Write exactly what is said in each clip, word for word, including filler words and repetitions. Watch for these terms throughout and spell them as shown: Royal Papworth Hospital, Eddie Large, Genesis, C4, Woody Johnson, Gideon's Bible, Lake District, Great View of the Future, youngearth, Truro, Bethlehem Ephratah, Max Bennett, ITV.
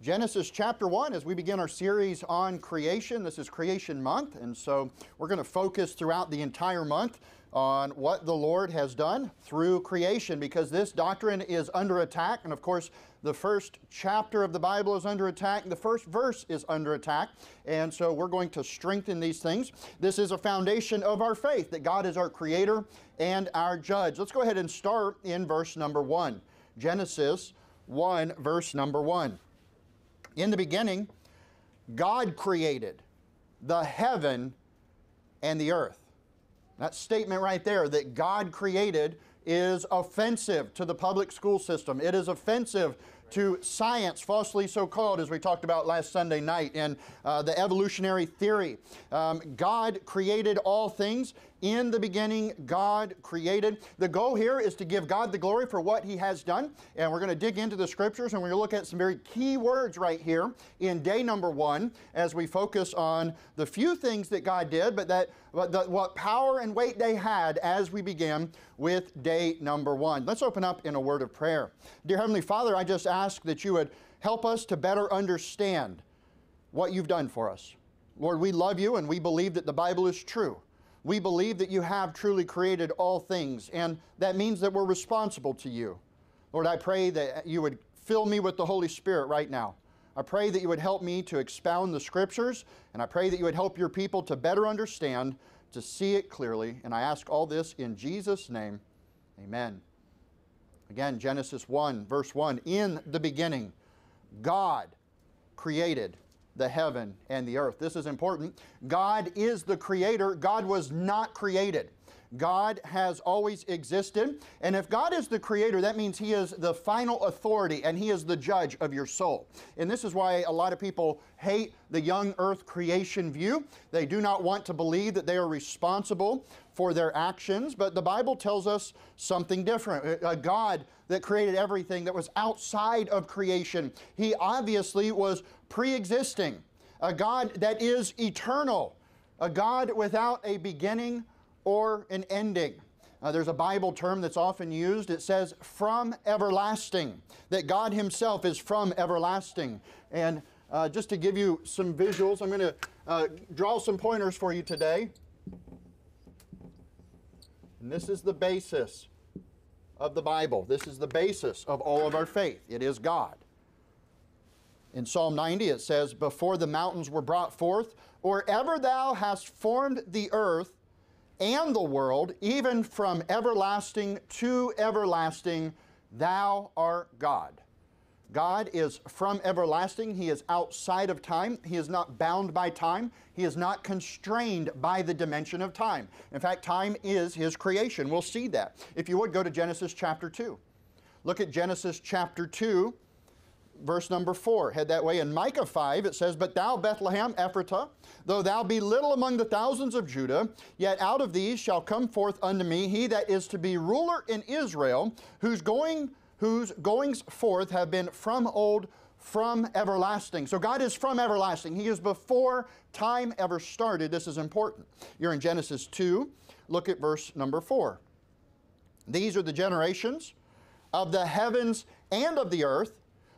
Genesis chapter one, as we begin our series on creation. This is Creation Month, and so we're going to focus throughout the entire month on what the Lord has done through creation, because this doctrine is under attack. And of course, the first chapter of the Bible is under attack. The first verse is under attack. And so we're going to strengthen these things. This is a foundation of our faith, that God is our creator and our judge. Let's go ahead and start in verse number one. Genesis one, verse number one. In the beginning, God created the heaven and the earth. That statement right there, that God created, is offensive to the public school system. It is offensive to science, falsely so-called, as we talked about last Sunday night in uh, the evolutionary theory. Um, God created all things. In the beginning, God created. The goal here is to give God the glory for what He has done. And we're going to dig into the Scriptures, and we're going to look at some very key words right here in day number one, as we focus on the few things that God did, but that but the, what power and weight they had as we begin with day number one. Let's open up in a word of prayer. Dear Heavenly Father, I just ask ask that you would help us to better understand what you've done for us. Lord, we love you, and we believe that the Bible is true. We believe that you have truly created all things, and that means that we're responsible to you. Lord, I pray that you would fill me with the Holy Spirit right now. I pray that you would help me to expound the Scriptures, and I pray that you would help your people to better understand, to see it clearly. And I ask all this in Jesus' name. Amen. Again, Genesis one, verse one, in the beginning, God created the heaven and the earth. This is important. God is the creator. God was not created. God has always existed. And if God is the creator, that means He is the final authority, and He is the judge of your soul. And this is why a lot of people hate the young earth creation view. They do not want to believe that they are responsible for their actions, but the Bible tells us something different. A God that created everything that was outside of creation, He obviously was pre-existing. A God that is eternal. A God without a beginning or an ending. Uh, there's a Bible term that's often used. It says, from everlasting, that God Himself is from everlasting. And uh, just to give you some visuals, I'm going to uh, draw some pointers for you today. And this is the basis of the Bible. This is the basis of all of our faith. It is God. In Psalm ninety, it says, before the mountains were brought forth, or ever thou hast formed the earth and the world, even from everlasting to everlasting, thou art God. God is from everlasting. He is outside of time. He is not bound by time. He is not constrained by the dimension of time. In fact, time is His creation. We'll see that. If you would, go to Genesis chapter two. Look at Genesis chapter two, verse number four. Head that way. In Micah five, it says, but thou, Bethlehem Ephratah, though thou be little among the thousands of Judah, yet out of these shall come forth unto me he that is to be ruler in Israel, whose going, whose goings forth have been from old, from everlasting. So God is from everlasting. He is before time ever started. This is important. You're in Genesis two. Look at verse number four. These are the generations of the heavens and of the earth,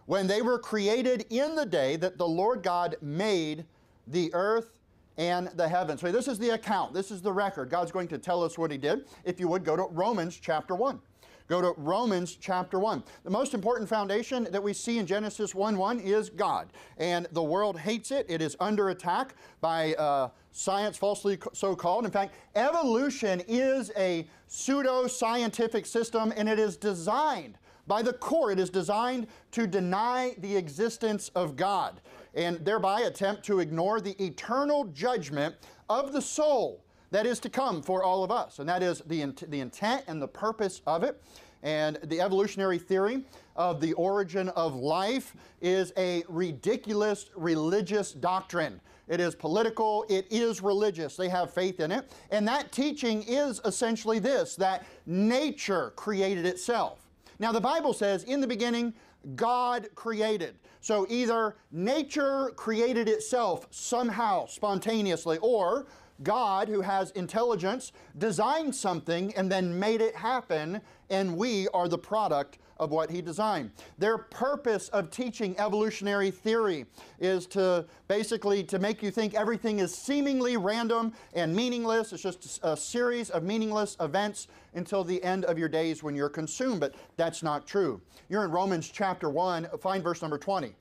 when they were created in the day that the Lord God made the earth and the heavens. So this is the account. This is the record. God's going to tell us what He did. If you would, go to Romans chapter one. Go to Romans chapter one. The most important foundation that we see in Genesis one one is God. And the world hates it. It is under attack by uh, science, falsely so-called. In fact, evolution is a pseudo-scientific system, and it is designed by the core. It is designed to deny the existence of God, and thereby attempt to ignore the eternal judgment of the soul that is to come for all of us. And that is the, int the intent and the purpose of it. And the evolutionary theory of the origin of life is a ridiculous religious doctrine. It is political. It is religious. They have faith in it. And that teaching is essentially this, that nature created itself. Now, the Bible says, in the beginning, God created. So either nature created itself somehow, spontaneously, or God, who has intelligence, designed something and then made it happen, and we are the product of what he designed. Their purpose of teaching evolutionary theory is to basically to make you think everything is seemingly random and meaningless. It's just a series of meaningless events until the end of your days when you're consumed, but that's not true. You're in Romans chapter one, find verse number twenty.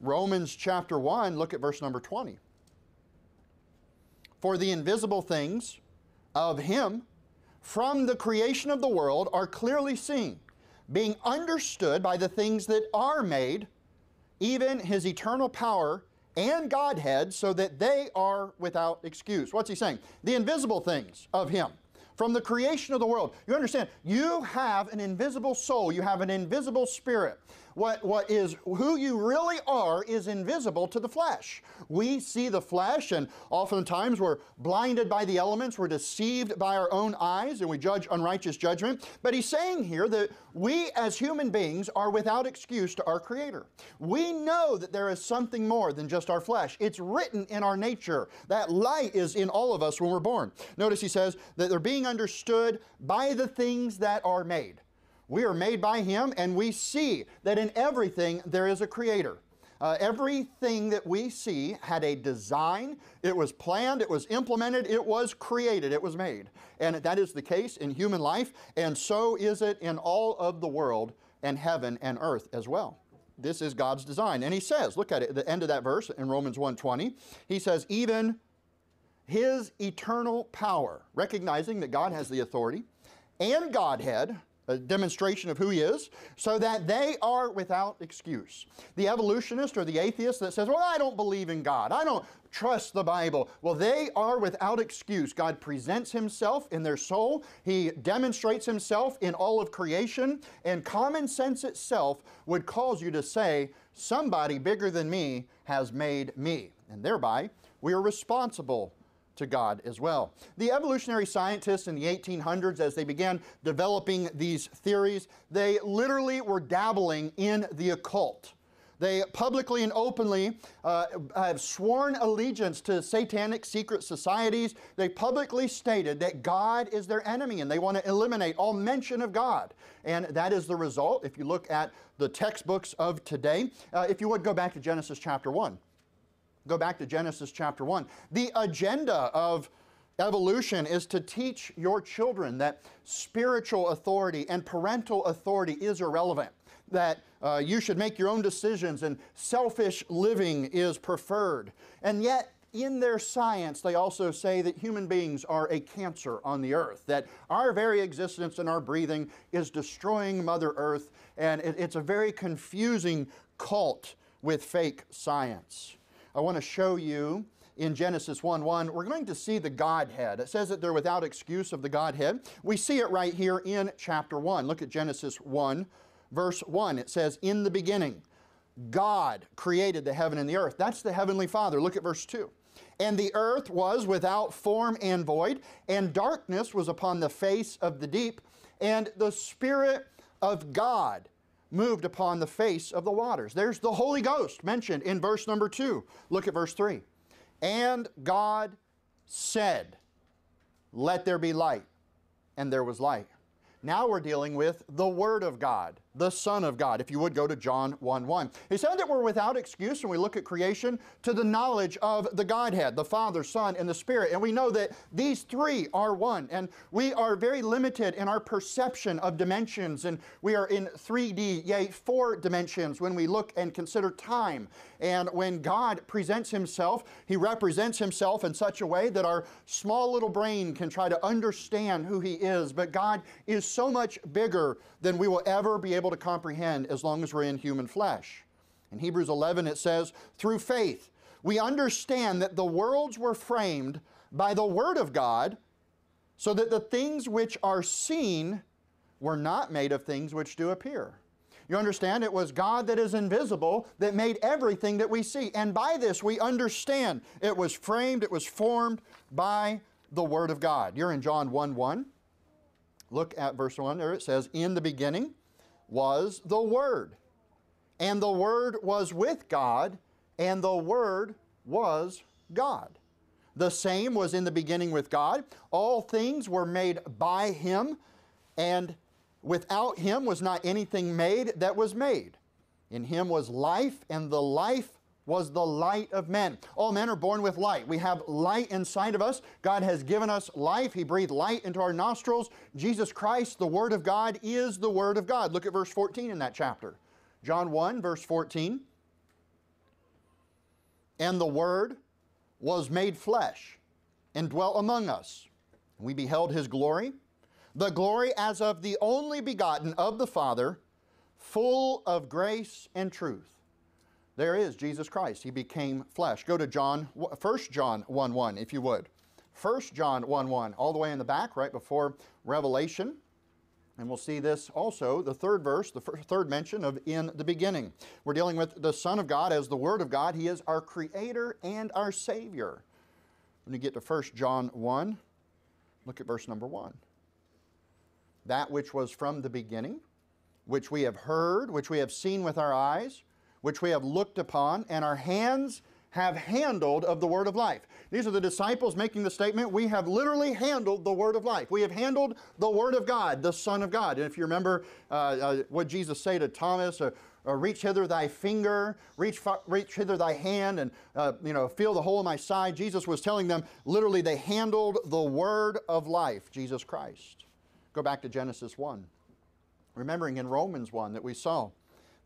Romans chapter one, look at verse number twenty. For the invisible things of him from the creation of the world are clearly seen, being understood by the things that are made, even his eternal power and Godhead, so that they are without excuse. What's he saying? The invisible things of him from the creation of the world. You understand, you have an invisible soul. You have an invisible spirit. What, what is who you really are is invisible to the flesh. We see the flesh, and oftentimes we're blinded by the elements, we're deceived by our own eyes, and we judge unrighteous judgment. But he's saying here that we as human beings are without excuse to our Creator. We know that there is something more than just our flesh. It's written in our nature. That light is in all of us when we're born. Notice he says that they're being understood by the things that are made. We are made by him, and we see that in everything there is a creator. Uh, everything that we see had a design. It was planned, it was implemented, it was created, it was made. And that is the case in human life, and so is it in all of the world and heaven and earth as well. This is God's design. And he says, look at it, the end of that verse in Romans one twenty, he says, even his eternal power, recognizing that God has the authority, and Godhead, a demonstration of who he is, so that they are without excuse. The evolutionist or the atheist that says, well, I don't believe in God, I don't trust the Bible. Well, they are without excuse. God presents himself in their soul. He demonstrates himself in all of creation, and common sense itself would cause you to say, somebody bigger than me has made me. And thereby, we are responsible to God as well. The evolutionary scientists in the eighteen hundreds, as they began developing these theories, they literally were dabbling in the occult. They publicly and openly uh, have sworn allegiance to satanic secret societies. They publicly stated that God is their enemy, and they want to eliminate all mention of God. And that is the result, if you look at the textbooks of today. Uh, if you would, go back to Genesis chapter one. Go back to Genesis chapter one. The agenda of evolution is to teach your children that spiritual authority and parental authority is irrelevant, that uh, you should make your own decisions and selfish living is preferred. And yet, in their science, they also say that human beings are a cancer on the earth, that our very existence and our breathing is destroying Mother Earth, and it, it's a very confusing cult with fake science. I want to show you in Genesis one one, we're going to see the Godhead. It says that they're without excuse of the Godhead. We see it right here in chapter one. Look at Genesis one, verse one. It says, in the beginning, God created the heaven and the earth. That's the Heavenly Father. Look at verse two. And the earth was without form and void, and darkness was upon the face of the deep, and the Spirit of God moved upon the face of the waters. There's the Holy Ghost mentioned in verse number two. Look at verse three. And God said, let there be light, and there was light. Now we're dealing with the Word of God, the Son of God. If you would, go to John one one. He said that we're without excuse when we look at creation to the knowledge of the Godhead, the Father, Son, and the Spirit. And we know that these three are one. And we are very limited in our perception of dimensions. And we are in three D, yea, four dimensions when we look and consider time. And when God presents himself, he represents himself in such a way that our small little brain can try to understand who he is. But God is so much bigger than we will ever be able to comprehend as long as we're in human flesh. In Hebrews eleven, it says, through faith, we understand that the worlds were framed by the Word of God, so that the things which are seen were not made of things which do appear. You understand, it was God that is invisible that made everything that we see. And by this, we understand it was framed, it was formed by the Word of God. You're in John one one. Look at verse one there. It says, in the beginning was the Word, and the Word was with God, and the Word was God. The same was in the beginning with God. All things were made by him, and Without him was not anything made that was made. In him was life, and the life was the light of men. All men are born with light. We have light inside of us. God has given us life. He breathed light into our nostrils. Jesus Christ, the Word of God, is the Word of God. Look at verse fourteen in that chapter. John one, verse fourteen. And the Word was made flesh and dwelt among us. We beheld His glory, the glory as of the only begotten of the Father, full of grace and truth. There is Jesus Christ. He became flesh. Go to John, First John one one, if you would. First John one one, all the way in the back, right before Revelation. And we'll see this also, the third verse, the third mention of in the beginning. We're dealing with the Son of God as the Word of God. He is our Creator and our Savior. When you get to First John one, look at verse number one. That which was from the beginning, which we have heard, which we have seen with our eyes, which we have looked upon, and our hands have handled of the word of life. These are the disciples making the statement, we have literally handled the word of life. We have handled the word of God, the Son of God. And if you remember uh, uh, what Jesus said to Thomas, uh, uh, reach hither thy finger, reach, reach hither thy hand, and uh, you know, feel the hole in my side. Jesus was telling them, literally, they handled the word of life, Jesus Christ. Go back to Genesis one, remembering in Romans one that we saw,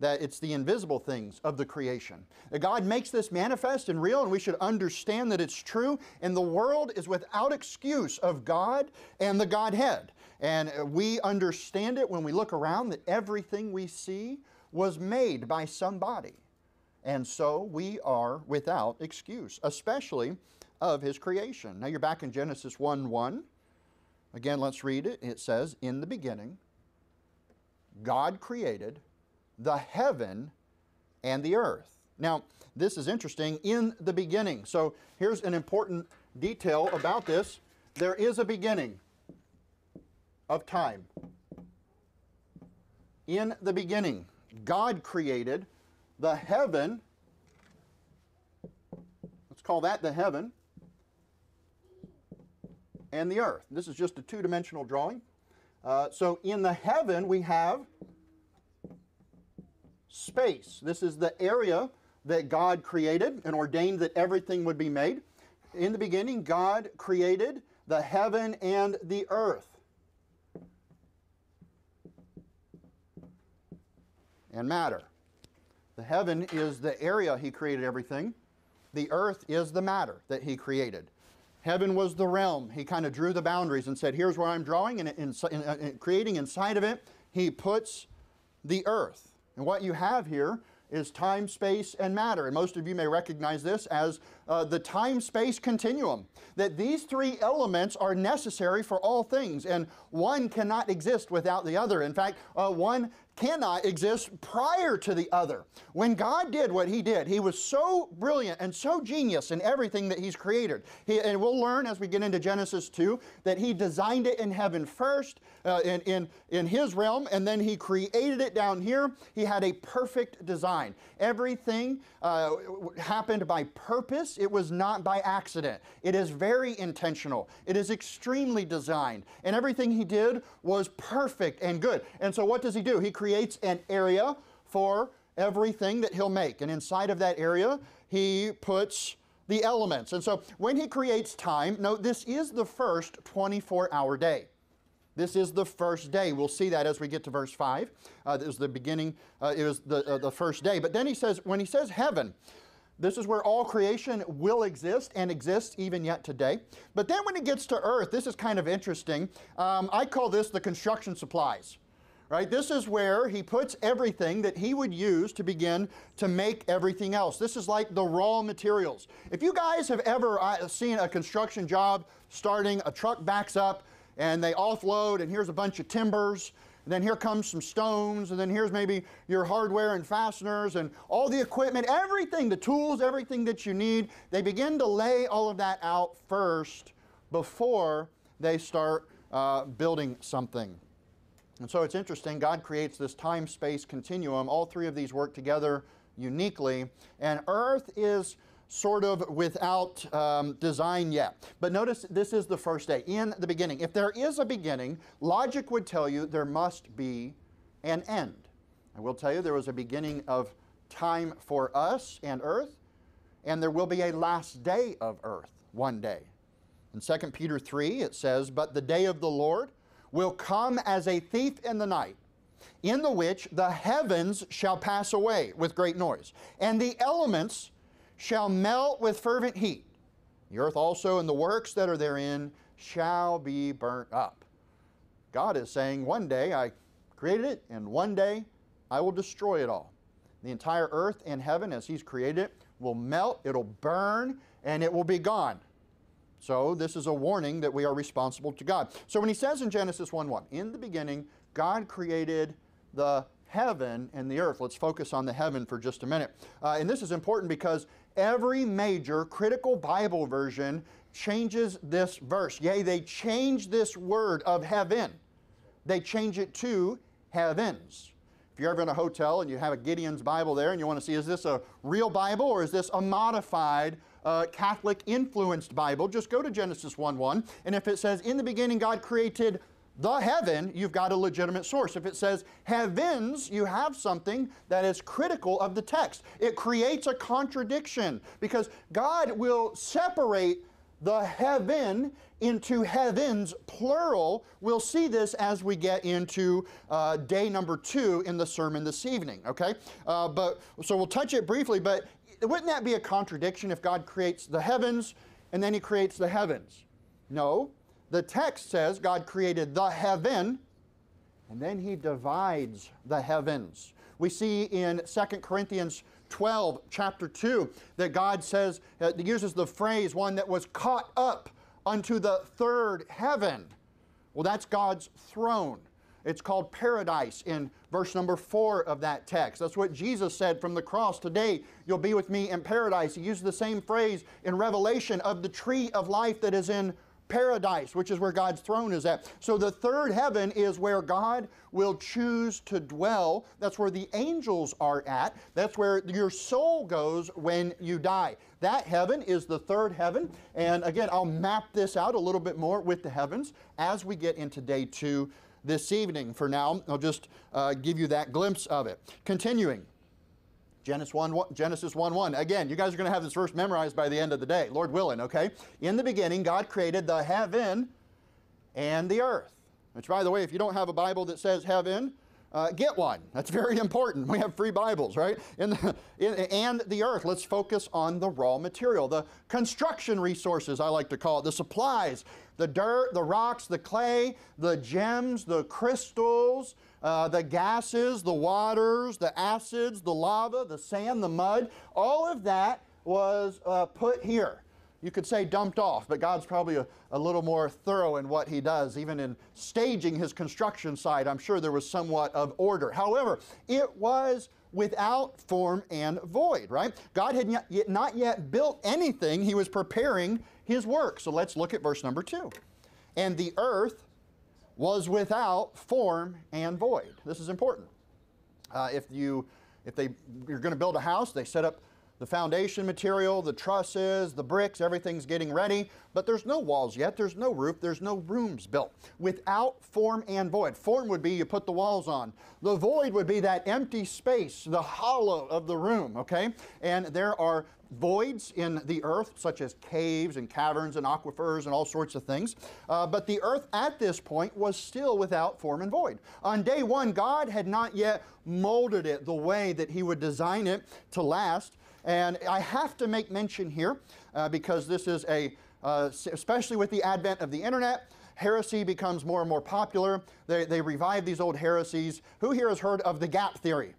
that it's the invisible things of the creation. God makes this manifest and real, and we should understand that it's true, and the world is without excuse of God and the Godhead. And we understand it when we look around that everything we see was made by somebody. And so we are without excuse, especially of His creation. Now you're back in Genesis one one. Again, let's read it. It says, in the beginning, God created the heaven and the earth. Now, this is interesting, in the beginning. So here's an important detail about this. There is a beginning of time. In the beginning, God created the heaven, let's call that the heaven, and the earth. This is just a two-dimensional drawing. Uh, so in the heaven, we have space. This is the area that God created and ordained that everything would be made. In the beginning, God created the heaven and the earth and matter. The heaven is the area He created everything. The earth is the matter that He created. Heaven was the realm. He kind of drew the boundaries and said, here's where I'm drawing, and in, in, in creating inside of it, He puts the earth. And what you have here is time, space, and matter. And most of you may recognize this as uh, the time-space continuum, that these three elements are necessary for all things, and one cannot exist without the other. In fact, uh, one cannot exist prior to the other. When God did what He did, He was so brilliant and so genius in everything that He's created. He, and we'll learn as we get into Genesis two that He designed it in heaven first, uh, in, in, in His realm, and then He created it down here. He had a perfect design. Everything uh, happened by purpose. It was not by accident. It is very intentional. It is extremely designed. And everything He did was perfect and good. And so what does He do? He created creates an area for everything that He'll make. And inside of that area, He puts the elements. And so when He creates time, note this is the first twenty-four hour day. This is the first day. We'll see that as we get to verse five. Uh, this is the beginning. Uh, it was the, uh, the first day. But then He says, when He says heaven, this is where all creation will exist and exists even yet today. But then when it gets to earth, this is kind of interesting. Um, I call this the construction supplies. Right? This is where He puts everything that He would use to begin to make everything else. This is like the raw materials. If you guys have ever seen a construction job starting, a truck backs up and they offload, and here's a bunch of timbers, and then here comes some stones, and then here's maybe your hardware and fasteners and all the equipment, everything, the tools, everything that you need. They begin to lay all of that out first before they start uh, building something. And so it's interesting, God creates this time-space continuum. All three of these work together uniquely. And earth is sort of without um, design yet. But notice this is the first day, in the beginning. If there is a beginning, logic would tell you there must be an end. I will tell you there was a beginning of time for us and earth, and there will be a last day of earth one day. In Second Peter three, it says, "But the day of the Lord will come as a thief in the night, in the which the heavens shall pass away with great noise, and the elements shall melt with fervent heat. The earth also and the works that are therein shall be burnt up." God is saying, one day I created it, and one day I will destroy it all. The entire earth and heaven, as He's created it, will melt, it'll burn, and it will be gone. So this is a warning that we are responsible to God. So when He says in Genesis one one, "In the beginning, God created the heaven and the earth." Let's focus on the heaven for just a minute. Uh, and this is important because every major critical Bible version changes this verse. Yea, they change this word of heaven. They change it to heavens. If you're ever in a hotel and you have a Gideon's Bible there and you want to see, is this a real Bible or is this a modified uh, Catholic-influenced Bible, just go to Genesis one one, and if it says, "In the beginning God created the heaven," you've got a legitimate source. If it says heavens, you have something that is critical of the text. It creates a contradiction because God will separate the heaven into heavens, plural. We'll see this as we get into uh, day number two in the sermon this evening, okay? Uh, but so we'll touch it briefly, but wouldn't that be a contradiction if God creates the heavens and then He creates the heavens? No, the text says God created the heaven and then He divides the heavens. We see in Second Corinthians twelve, chapter two, that God says, uh, uses the phrase, "one that was caught up unto the third heaven." Well, that's God's throne. It's called paradise in verse number four of that text. That's what Jesus said from the cross, "Today you'll be with me in paradise." He used the same phrase in Revelation of the tree of life that is in paradise, which is where God's throne is at. So the third heaven is where God will choose to dwell. That's where the angels are at. That's where your soul goes when you die. That heaven is the third heaven. And again, I'll map this out a little bit more with the heavens as we get into day two this evening. For now, I'll just uh, give you that glimpse of it. Continuing. Genesis one one, Genesis one one. Again, you guys are going to have this verse memorized by the end of the day, Lord willing, okay? "In the beginning, God created the heaven and the earth." Which, by the way, if you don't have a Bible that says heaven, uh, get one. That's very important. We have free Bibles, right? In the, in, and the earth. Let's focus on the raw material, the construction resources, I like to call it, the supplies, the dirt, the rocks, the clay, the gems, the crystals, Uh, the gases, the waters, the acids, the lava, the sand, the mud, all of that was uh, put here. You could say dumped off, but God's probably a, a little more thorough in what He does. Even in staging His construction site, I'm sure there was somewhat of order. However, it was without form and void, right? God had not yet, not yet built anything. He was preparing His work. So let's look at verse number two. "And the earth was without form and void." This is important. Uh, if you, if they, you're going to build a house, they set up the foundation material, the trusses, the bricks, everything's getting ready, but there's no walls yet, there's no roof, there's no rooms built. Without form and void. Form would be you put the walls on. The void would be that empty space, the hollow of the room, okay? And there are voids in the earth, such as caves and caverns and aquifers and all sorts of things. Uh, but the earth at this point was still without form and void. On day one, God had not yet molded it the way that He would design it to last. And I have to make mention here, uh, because this is a, uh, especially with the advent of the internet, heresy becomes more and more popular. They, they revive these old heresies. Who here has heard of the gap theory?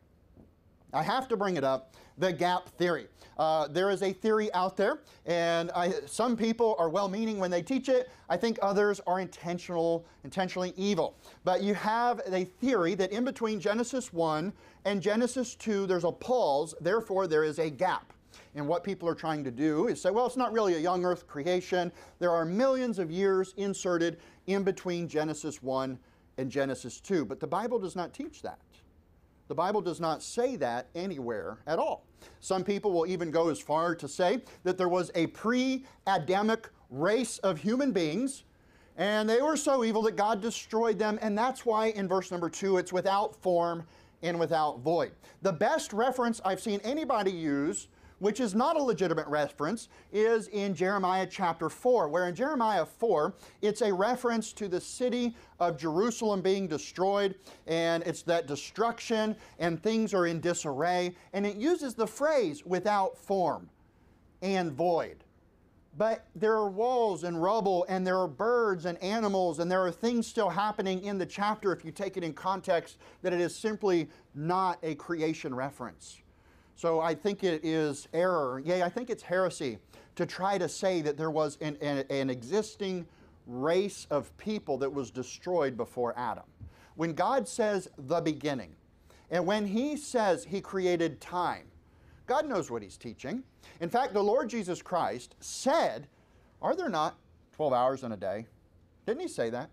I have to bring it up, the gap theory. Uh, there is a theory out there, and I, some people are well-meaning when they teach it. I think others are intentional, intentionally evil. But you have a theory that in between Genesis one and Genesis two, there's a pause, therefore there is a gap. And what people are trying to do is say, well, it's not really a young earth creation. There are millions of years inserted in between Genesis one and Genesis two. But the Bible does not teach that. The Bible does not say that anywhere at all. Some people will even go as far to say that there was a pre-Adamic race of human beings, and they were so evil that God destroyed them, and that's why in verse number two it's without form and without void. The best reference I've seen anybody use, which is not a legitimate reference, is in Jeremiah chapter four, where in Jeremiah four, it's a reference to the city of Jerusalem being destroyed, and it's that destruction, and things are in disarray, and it uses the phrase without form and void. But there are walls and rubble, and there are birds and animals, and there are things still happening in the chapter if you take it in context, that it is simply not a creation reference. So I think it is error, yea, I think it's heresy, to try to say that there was an, an, an existing race of people that was destroyed before Adam. When God says the beginning, and when He says He created time, God knows what He's teaching. In fact, the Lord Jesus Christ said, are there not twelve hours in a day? Didn't He say that?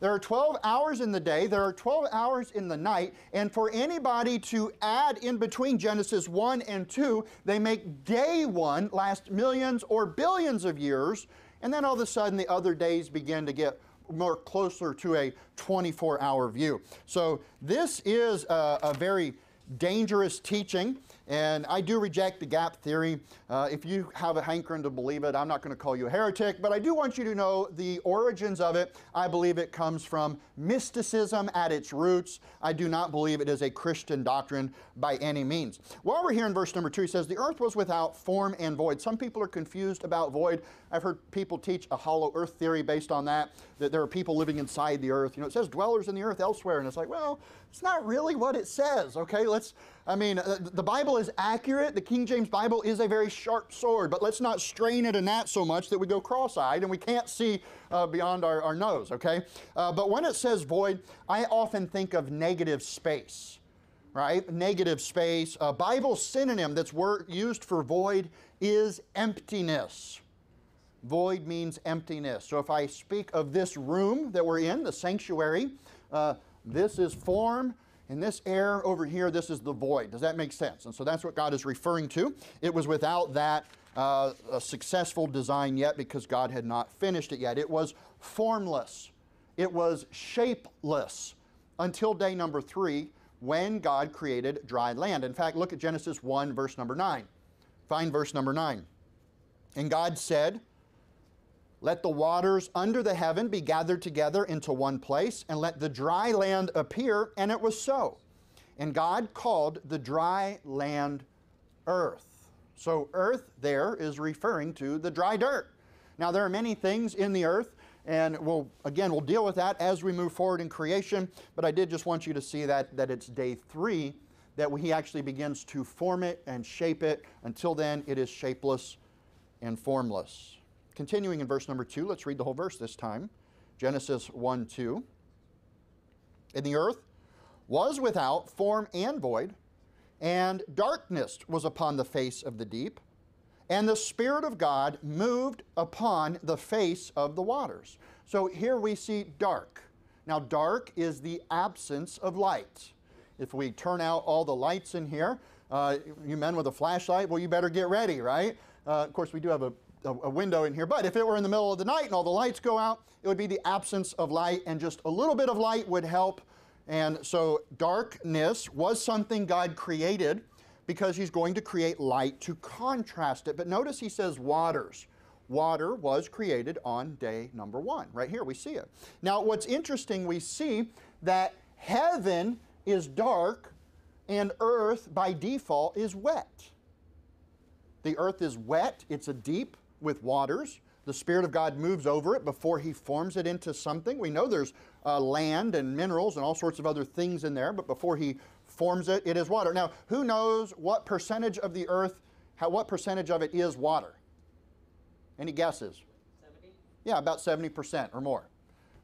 There are twelve hours in the day, there are twelve hours in the night, and for anybody to add in between Genesis one and two, they make day one last millions or billions of years, and then all of a sudden the other days begin to get more closer to a twenty-four hour view. So this is a, a very dangerous teaching, and I do reject the gap theory. Uh, if you have a hankering to believe it, I'm not going to call you a heretic, but I do want you to know the origins of it. I believe it comes from mysticism at its roots. I do not believe it is a Christian doctrine by any means. While we're here in verse number two, he says, the earth was without form and void. Some people are confused about void. I've heard people teach a hollow earth theory based on that, that there are people living inside the earth. You know, it says dwellers in the earth elsewhere, and it's like, well, it's not really what it says, okay? Let's, I mean, the Bible is accurate. The King James Bible is a very sharp sword, but let's not strain it in that so much that we go cross-eyed and we can't see uh, beyond our, our nose, okay? Uh, but when it says void, I often think of negative space, right? Negative space. A Bible synonym that's word used for void is emptiness. Void means emptiness. So if I speak of this room that we're in, the sanctuary, uh, this is form. And this air over here, this is the void. Does that make sense? And so that's what God is referring to. It was without that uh, a successful design yet, because God had not finished it yet. It was formless. It was shapeless until day number three, when God created dry land. In fact, look at Genesis one, verse number nine. Find verse number nine. And God said, let the waters under the heaven be gathered together into one place, and let the dry land appear. And it was so. And God called the dry land earth. So earth there is referring to the dry dirt. Now there are many things in the earth, and we'll, again, we'll deal with that as we move forward in creation. But I did just want you to see that, that it's day three that He actually begins to form it and shape it. Until then, it is shapeless and formless. Continuing in verse number two, let's read the whole verse this time. Genesis one, two. And the earth was without form and void, and darkness was upon the face of the deep, and the Spirit of God moved upon the face of the waters. So here we see dark. Now dark is the absence of light. If we turn out all the lights in here, uh, you men with a flashlight, well, you better get ready, right? Uh, of course, we do have a a window in here, but if it were in the middle of the night and all the lights go out, it would be the absence of light, and just a little bit of light would help. And so darkness was something God created, because He's going to create light to contrast it. But notice He says waters. Water was created on day number one. Right here we see it. Now what's interesting, we see that heaven is dark and earth by default is wet. The earth is wet, it's a deep with waters. The Spirit of God moves over it before He forms it into something. We know there's uh, land and minerals and all sorts of other things in there, but before He forms it, it is water. Now, who knows what percentage of the earth, how, what percentage of it is water? Any guesses? seventy? Yeah, about seventy percent or more,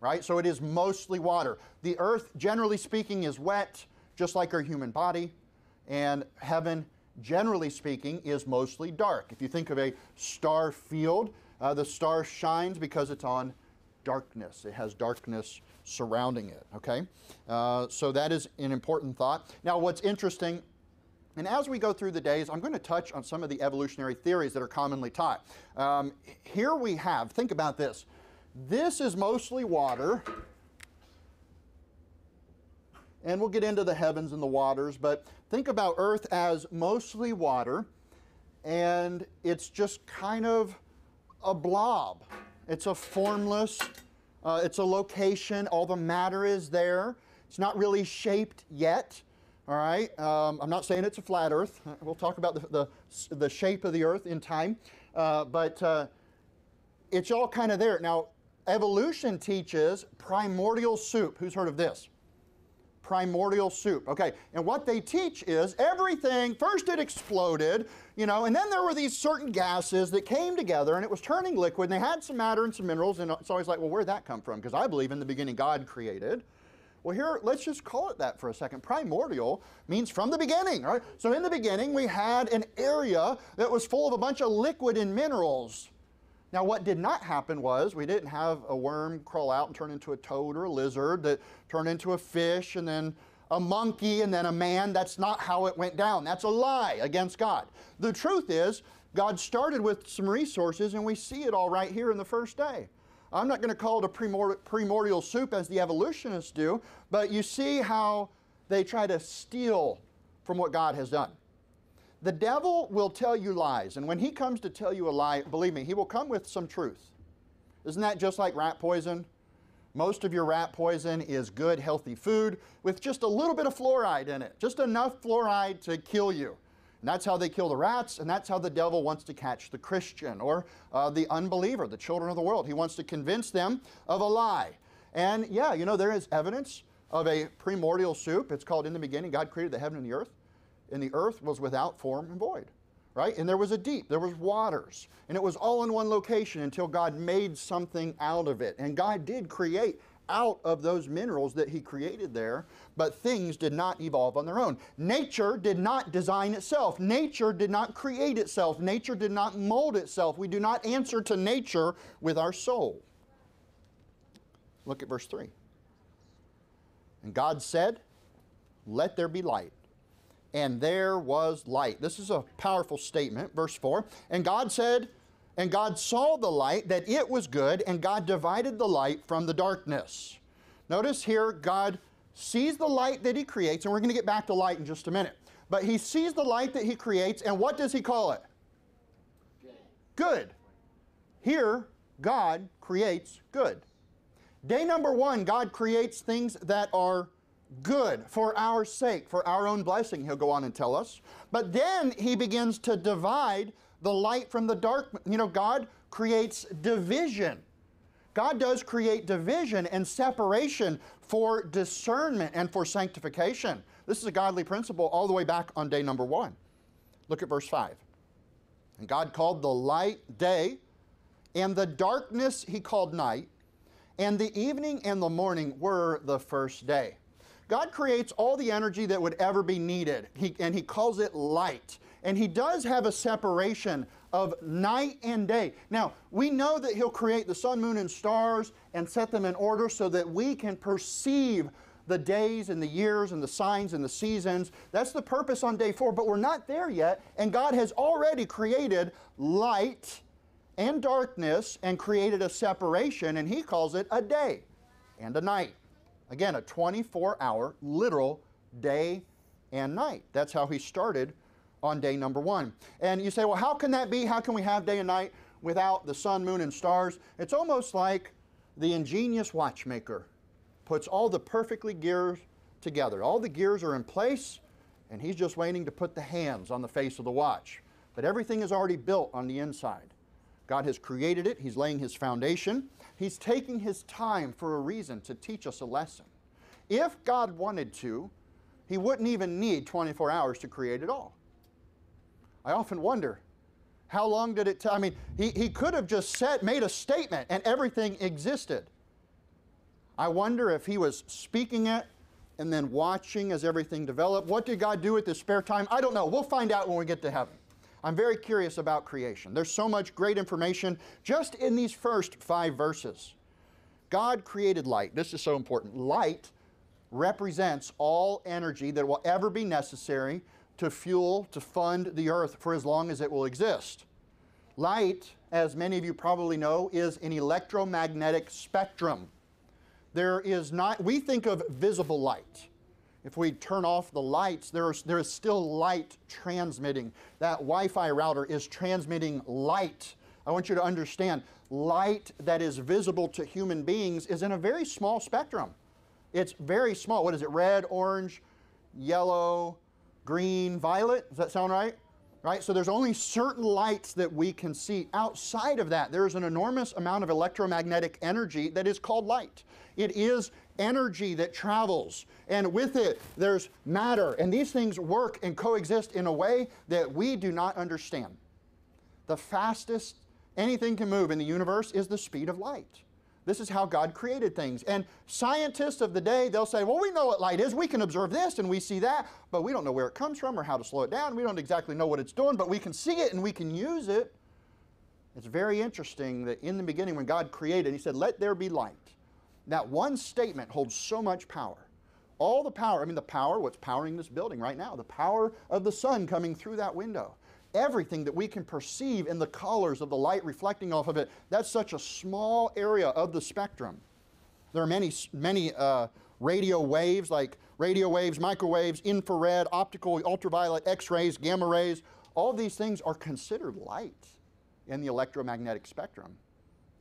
right? So it is mostly water. The earth, generally speaking, is wet, just like our human body, and heaven, generally speaking, is mostly dark. If you think of a star field, uh, the star shines because it's on darkness. It has darkness surrounding it, okay? Uh, so that is an important thought. Now, what's interesting, and as we go through the days, I'm going to touch on some of the evolutionary theories that are commonly taught. Um, here we have, think about this. This is mostly water. And we'll get into the heavens and the waters, but think about Earth as mostly water, and it's just kind of a blob. It's a formless, uh, it's a location, all the matter is there. It's not really shaped yet, all right? Um, I'm not saying it's a flat Earth. We'll talk about the, the, the shape of the Earth in time, uh, but uh, it's all kind of there. Now, evolution teaches primordial soup. Who's heard of this? Primordial soup, okay, and what they teach is everything, first it exploded, you know, and then there were these certain gases that came together and it was turning liquid, and they had some matter and some minerals, and it's always like, well, where'd that come from? Because I believe in the beginning God created. Well, here, let's just call it that for a second. Primordial means from the beginning, right? So in the beginning, we had an area that was full of a bunch of liquid and minerals. Now, what did not happen was we didn't have a worm crawl out and turn into a toad or a lizard that turned into a fish and then a monkey and then a man. That's not how it went down. That's a lie against God. The truth is, God started with some resources, and we see it all right here in the first day. I'm not going to call it a primordial, primordial soup as the evolutionists do, but you see how they try to steal from what God has done. The devil will tell you lies, and when he comes to tell you a lie, believe me, he will come with some truth. Isn't that just like rat poison? Most of your rat poison is good, healthy food with just a little bit of fluoride in it, just enough fluoride to kill you. And that's how they kill the rats, and that's how the devil wants to catch the Christian or uh, the unbeliever, the children of the world. He wants to convince them of a lie. And yeah, you know, there is evidence of a primordial soup. It's called In the Beginning, God Created the Heaven and the Earth. And the earth was without form and void, right? And there was a deep, there was waters, and it was all in one location until God made something out of it. And God did create out of those minerals that he created there, but things did not evolve on their own. Nature did not design itself. Nature did not create itself. Nature did not mold itself. We do not answer to nature with our soul. Look at verse three. And God said, let there be light. And there was light. This is a powerful statement, verse four. And God said, and God saw the light, that it was good, and God divided the light from the darkness. Notice here, God sees the light that he creates, and we're going to get back to light in just a minute. But he sees the light that he creates, and what does he call it? Good. Good. Here, God creates good. Day number one, God creates things that are good. Good for our sake, for our own blessing, he'll go on and tell us. But then he begins to divide the light from the dark. You know, God creates division. God does create division and separation for discernment and for sanctification. This is a godly principle all the way back on day number one. Look at verse five. And God called the light day, and the darkness he called night, and the evening and the morning were the first day. God creates all the energy that would ever be needed, he, and he calls it light. And he does have a separation of night and day. Now, we know that he'll create the sun, moon, and stars and set them in order so that we can perceive the days and the years and the signs and the seasons. That's the purpose on day four, but we're not there yet, and God has already created light and darkness and created a separation, and he calls it a day and a night. Again, a twenty-four hour literal day and night. That's how he started on day number one. And you say, well, how can that be? How can we have day and night without the sun, moon, and stars? It's almost like the ingenious watchmaker puts all the perfectly gears together. All the gears are in place, and he's just waiting to put the hands on the face of the watch. But everything is already built on the inside. God has created it. He's laying his foundation. He's taking his time for a reason to teach us a lesson. If God wanted to, he wouldn't even need twenty-four hours to create it all. I often wonder, how long did it take? I mean, he, he could have just said, made a statement and everything existed. I wonder if he was speaking it and then watching as everything developed. What did God do with his spare time? I don't know. We'll find out when we get to heaven. I'm very curious about creation. There's so much great information just in these first five verses. God created light. This is so important. Light represents all energy that will ever be necessary to fuel, to fund the earth for as long as it will exist. Light, as many of you probably know, is an electromagnetic spectrum. There is not, we think of visible light. If we turn off the lights, there is, there is still light transmitting. That Wi-Fi router is transmitting light. I want you to understand, light that is visible to human beings is in a very small spectrum. It's very small. What is it? Red, orange, yellow, green, violet? Does that sound right? Right? So there's only certain lights that we can see. Outside of that, there is an enormous amount of electromagnetic energy that is called light. It is energy that travels, and with it, there's matter. And these things work and coexist in a way that we do not understand. The fastest anything can move in the universe is the speed of light. This is how God created things. And scientists of the day, they'll say, well, we know what light is. We can observe this and we see that, but we don't know where it comes from or how to slow it down. We don't exactly know what it's doing, but we can see it and we can use it. It's very interesting that in the beginning when God created, he said, let there be light. That one statement holds so much power. All the power, I mean the power, what's powering this building right now, the power of the sun coming through that window. Everything that we can perceive in the colors of the light reflecting off of it, that's such a small area of the spectrum. There are many, many uh, radio waves, like radio waves, microwaves, infrared, optical, ultraviolet, X-rays, gamma rays. All these things are considered light in the electromagnetic spectrum.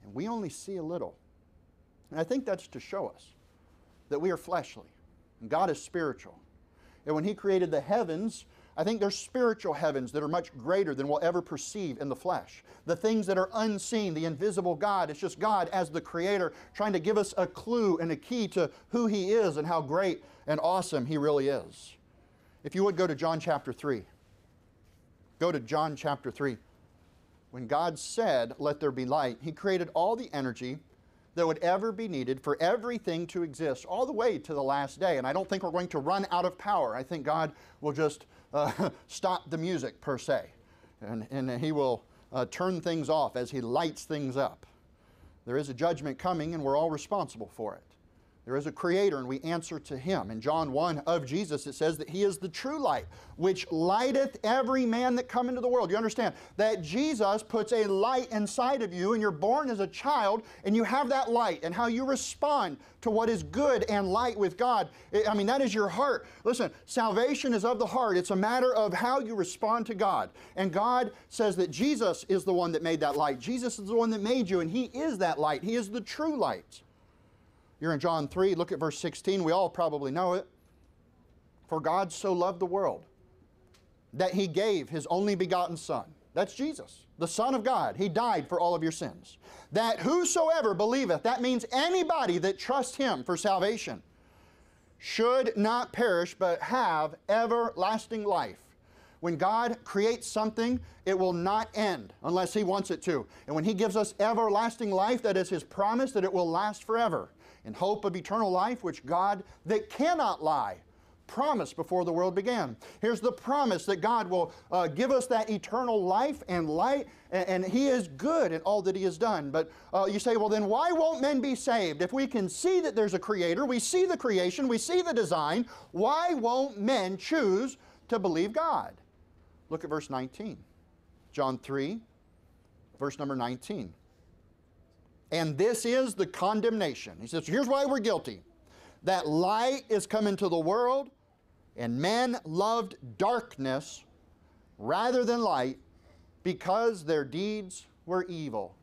And we only see a little. And I think that's to show us that we are fleshly and God is spiritual. And when he created the heavens, I think there's spiritual heavens that are much greater than we'll ever perceive in the flesh. The things that are unseen, the invisible God, it's just God as the creator trying to give us a clue and a key to who he is and how great and awesome he really is. If you would go to John chapter three. Go to John chapter three. When God said, let there be light, he created all the energy that would ever be needed for everything to exist all the way to the last day. And I don't think we're going to run out of power. I think God will just uh, stop the music per se. And, and he will uh, turn things off as he lights things up. There is a judgment coming and we're all responsible for it. There is a creator and we answer to him. In John one of Jesus, it says that he is the true light, which lighteth every man that come into the world. You understand that Jesus puts a light inside of you and you're born as a child and you have that light and how you respond to what is good and light with God. I mean, that is your heart. Listen, salvation is of the heart. It's a matter of how you respond to God. And God says that Jesus is the one that made that light. Jesus is the one that made you and he is that light. He is the true light. You're in John three, look at verse sixteen. We all probably know it. For God so loved the world that he gave his only begotten son. That's Jesus, the Son of God. He died for all of your sins. That whosoever believeth, that means anybody that trusts him for salvation, should not perish but have everlasting life. When God creates something, it will not end unless he wants it to. And when he gives us everlasting life, that is his promise that it will last forever. In hope of eternal life, which God that cannot lie, promised before the world began. Here's the promise that God will uh, give us that eternal life and light, and, and he is good in all that he has done. But uh, you say, well, then why won't men be saved? If we can see that there's a creator, we see the creation, we see the design, why won't men choose to believe God? Look at verse nineteen, John three, verse number nineteen. And this is the condemnation. He says, here's why we're guilty. That light is come into the world, and men loved darkness rather than light because their deeds were evil.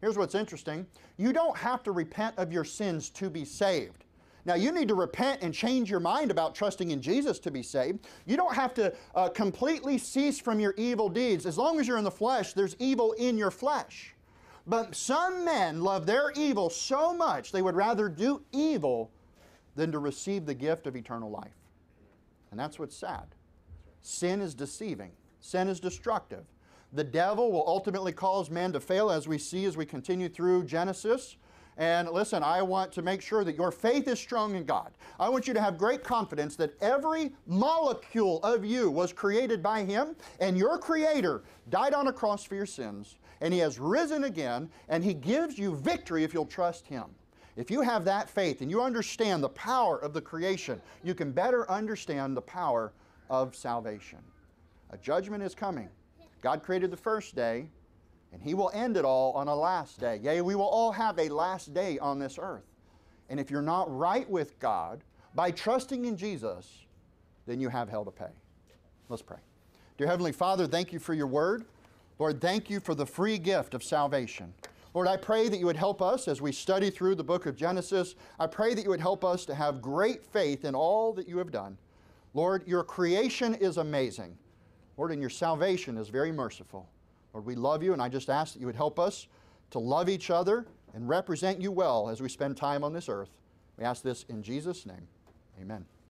Here's what's interesting. You don't have to repent of your sins to be saved. Now, you need to repent and change your mind about trusting in Jesus to be saved. You don't have to uh, completely cease from your evil deeds. As long as you're in the flesh, there's evil in your flesh. But some men love their evil so much they would rather do evil than to receive the gift of eternal life. And that's what's sad. Sin is deceiving. Sin is destructive. The devil will ultimately cause man to fail, as we see as we continue through Genesis. And listen, I want to make sure that your faith is strong in God. I want you to have great confidence that every molecule of you was created by Him, and your Creator died on a cross for your sins, and He has risen again, and He gives you victory if you'll trust Him. If you have that faith and you understand the power of the creation, you can better understand the power of salvation. A judgment is coming. God created the first day, and He will end it all on a last day. Yea, we will all have a last day on this earth. And if you're not right with God by trusting in Jesus, then you have hell to pay. Let's pray. Dear Heavenly Father, thank you for your word. Lord, thank you for the free gift of salvation. Lord, I pray that you would help us as we study through the book of Genesis. I pray that you would help us to have great faith in all that you have done. Lord, your creation is amazing. Lord, and your salvation is very merciful. Lord, we love you, and I just ask that you would help us to love each other and represent you well as we spend time on this earth. We ask this in Jesus' name. Amen.